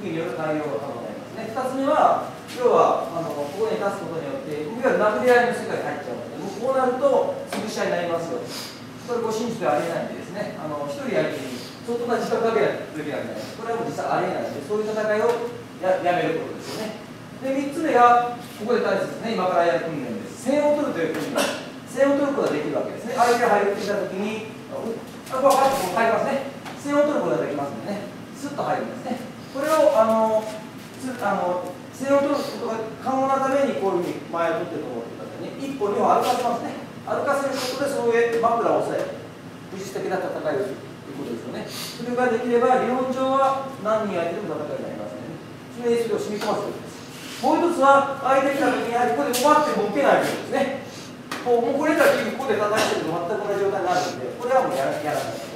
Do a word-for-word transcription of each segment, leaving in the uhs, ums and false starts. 服による対応が可能になりますね。ふたつめは、要はあのここに立つことによって、いわゆる殴り合いの世界に入っちゃうので、もうこうなると潰し合いになりますよ。それご真実ではありえないんでですね、あのひとり相手に相当な時間かけなきゃいけない。これはもう実際ありえないので、そういう戦いを や, やめることですよね。で、みっつめが、ここで大切ですね、今からやる訓練です。線を取るという訓練。線を取ることができるわけですね。相手が入ってきたときに、あ、こう入りますね。線を取ることができますのでね、スッと入るんですね。これを、あの、あの線を取ることが可能なために、こういうふうに前を取ってると思ってくださいね。いっぽ、にほん歩かせますね。歩かせることで、その上、枕を押さえる。技術的な戦いをするということですよね。それができれば、理論上は何人相手でも戦いになりますね。それにそれを染み込ませるんです。もう一つは、相手来たときに、やはりここで困っても受けないことですね。こうもうこれだけここで叩いてると全く同じ状態になるんで、これはもうやらやらないと。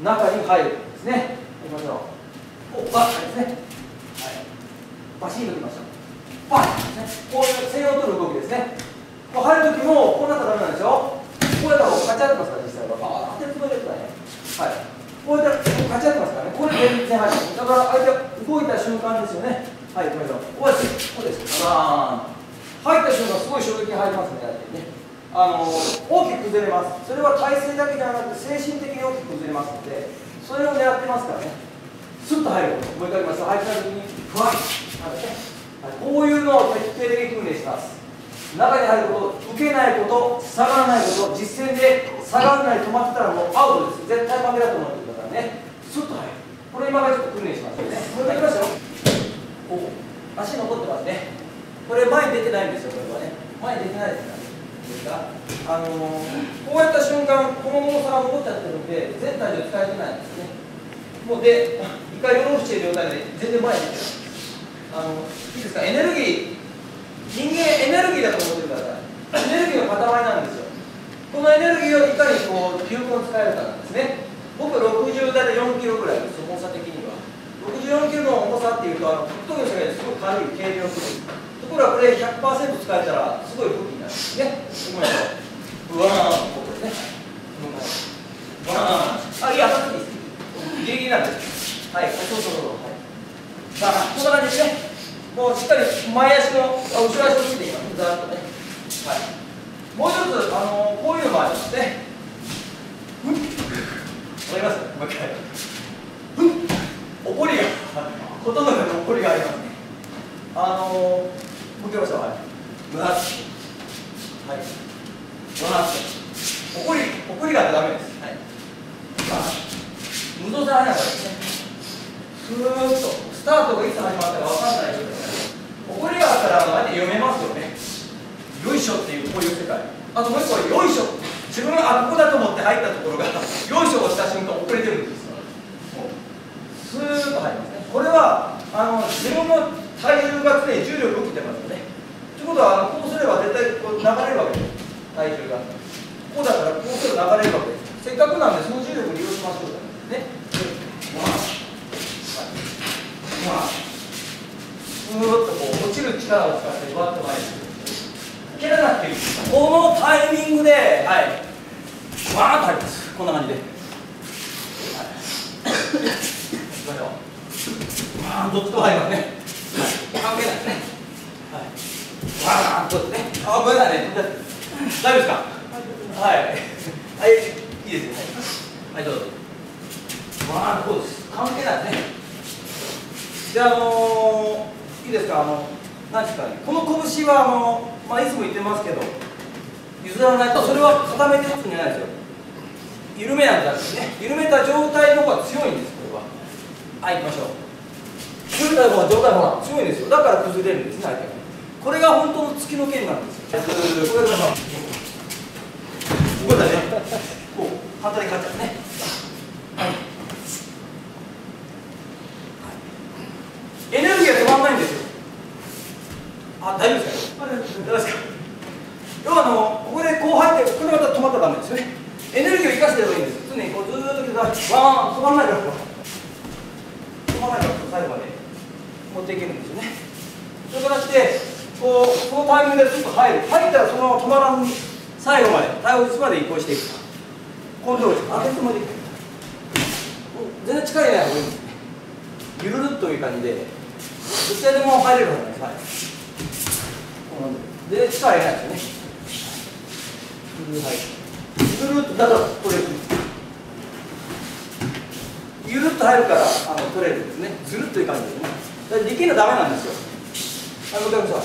中に入るんですね。いきましょう。おバッですね。はい。バシンときました。バッですね。こういう線を取る動きですね。こう入るときも、こうなったらダメなんでしょ。こうやったらこうカチャってますから、実際は。バーって潰れてないね。はい。こうやったらカチャってますからね。これ全然入る。だから相手が動いた瞬間ですよね。はい、これだ。こうです。こうです。バーン。入った瞬間、すごい衝撃入りますね。ねあの大きく崩れます。それは体勢だけじゃなくて、精神的に大きく崩れますので、それを狙ってますからね。スッと入ること。もう一回いきます。入った時に、ふわっと、ねはい。こういうのを徹底的に訓練します。中に入ること、受けないこと、下がらないこと、実戦で下がらない、止まってたらもうアウトです。絶対負けだと思ってくださいね。スッと入る。これ今からちょっと訓練しますよね。これでいきましたよ。ここ足残ってますね。これ前に出てないんですよ。これはね、前に出てないですからね。ですが、あのー、こうやった瞬間、この重さが残っちゃってるので、全体重使えてないんですね。もうで、一回ロールしている状態で全然前に出てない。あのいいですか？エネルギー、人間エネルギーだと思ってください。エネルギーの塊なんですよ。このエネルギーをいかにこう有効に使えるかなんですね。僕ろくじゅうだいたいよんキロぐらいです。重さ的には。ろくじゅうよんキロの重さっていうと、あの格闘技の世界ですごく軽い軽量です。ところがこれ ひゃくパーセント 使えたらすごい武器になるんですね。うわーん、ここですね。うわーん、あ、いや、当たっていいです。ギリギリなんです。はい、そうそうそう。はい、さあ、こんな感じですね。もうしっかり前足の、あ、後ろ足をついていきます。ざーっとね。はい。もう一つ、あのー、こういうのもありますね。ふん。わかります？もう一回。ふん。怒りが、ほとんどの怒りがありますね。あのー、もう一回ました。はい。ブラッシュ。はい。ブラッシュ。怒り、怒りがダメです。はい。まあ、無造作ながらですね。スーッと、スタートがいつ始まったか分かんない状態です。怒りがあったら、相手読めますよね。よいしょっていう、こういう世界。あともう一個は、よいしょ。自分があ、ここだと思って入ったところが、よいしょをした瞬間、遅れてるんです。スーッと入りますね。これはあの自分の体重が常に重力を受けてますよね。ということは、こうすれば絶対こう流れるわけです。体重が。こうだから、こうすれば流れるわけです。せっかくなんで、その重力を利用しましょうね。わあ。スーッとこう落ちる力を使って、わっと前に蹴らなくていい。このタイミングで、はい。わーっと入ります。こんな感じで。はいどっちと入りますね。関係ないですね。はい。わーんとね。あ、ごめんなさいね。大丈夫ですか？はい。はい、いいですね。はい、どうぞ。わーんとこうです。関係ないですね。じゃあ、あのー、いいですか？あの、何ですかね。この拳は、あのー、まあ、いつも言ってますけど、譲らないと、それは固めて打つんじゃないですよ。緩めなんじゃなくてね。緩めた状態の方が強いんです。はい、行きましょう。強い方が状態ほら強いんですよ。だから崩れるんですね、相手が。これが本当の突きの剣なんですよ。これがまあ、ここだね。こう、反対に勝っちゃうね。はい。エネルギーが止まらないんですよ。あ、大丈夫ですか？大丈夫ですか？要はあの、ここでこう入って、これまた止まったらダメですよね。エネルギーを生かしてればいいんです。常にこうずーっと、わーん、止まらないから。最後まで持っていけるんですよね。そういう形で、こう、このタイミングでちょっと入る。入ったらそのまま止まらずに、最後まで、体を打つまで移行していく。コントロールして、当ててもできる。全然力入れない方がいいんですね。ゆるるっと入いう感じで、どちらでも入れる方がいいです。はい。で、力入れないですよね。ぐるっとだから取れる。ゆるっと入るからあの取れるんですね。ずるっという感じですね。だから力んだらダメなんですよ。はい、向かいましょう。は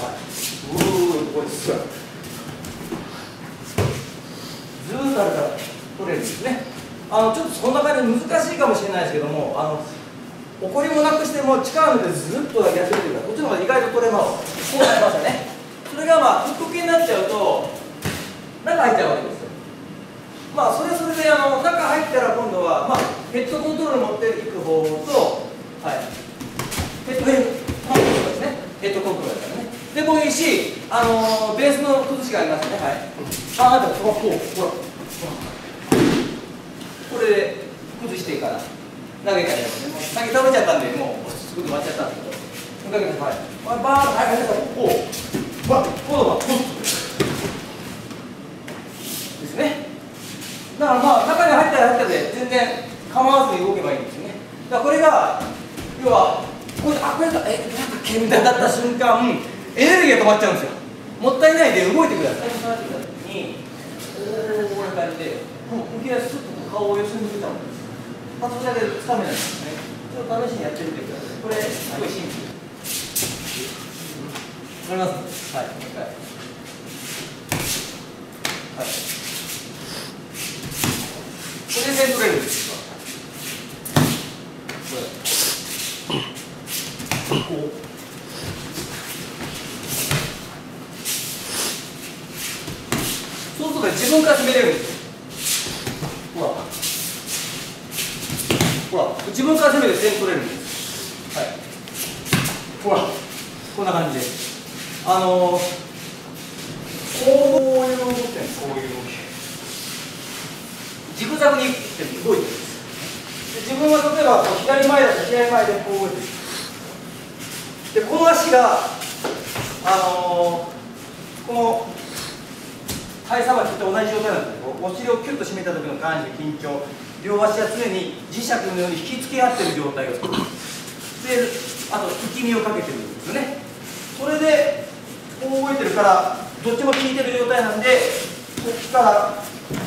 い。うーん、これですよ。ずーっとあるから取れるんですね。あのちょっとこんな感じで難しいかもしれないですけども、あの怒りもなくしても力抜いてずっとやってるというか、こっちの方が意外と取れます。こうなりましたね。それがまあ腹筋になっちゃうと中入っちゃうわけですよ。まあそれそれであの中入ったら今度は、まあ、ヘッドコントロール持っていく方と、はい、ヘッドコントロールですね。ヘッドコントロールですからね。でもいいし、あのベースの崩しがありますね。はい、ああ、でもこう、ほらこれで崩してから投げたりやって、投げ倒れちゃったんで、もうすぐ終わっちゃったんですけど、投げて、はい、バーッと入れたら、こう、バッ、こうだ、こうですね。だからまあ、中に入ったら入ったで、全然構わずに動けばいいんですよね。だからこれが、要は、こうやって、あ、これだった、え、なんか剣みたいだった瞬間、エネルギーが止まっちゃうんですよ。もったいないで動いてください。動いてください。こういう感じで、向き合いすっと。顔を寄せに出たものです。まあ、それだけつかめないですね。ちょっと試しにやってみてください。これ、すごいシンプル。わかります。はい、もう一回。はい。これで取れるんですか。これ。こう。そうするとね、自分から決めれるんです。ほら、自分から攻めて点取れるんです。はい。ほら、こんな感じで。あのー、こういう動きってこういう動き。ジグザグに動いてるんです。で、自分は例えばこう左前だと左前でこう動いてる。で、この足が、あのー、この体さばきと同じ状態なんですけど、お尻をキュッと締めた時の感じで緊張。両足は常に磁石のように引き付け合ってる状態が作る。で、あと引き身をかけてるんですよね。それでこう動いてるからどっちも効いてる状態なんで、こっちから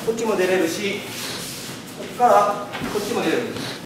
こっちも出れるし、こっからこっちも出れるんです。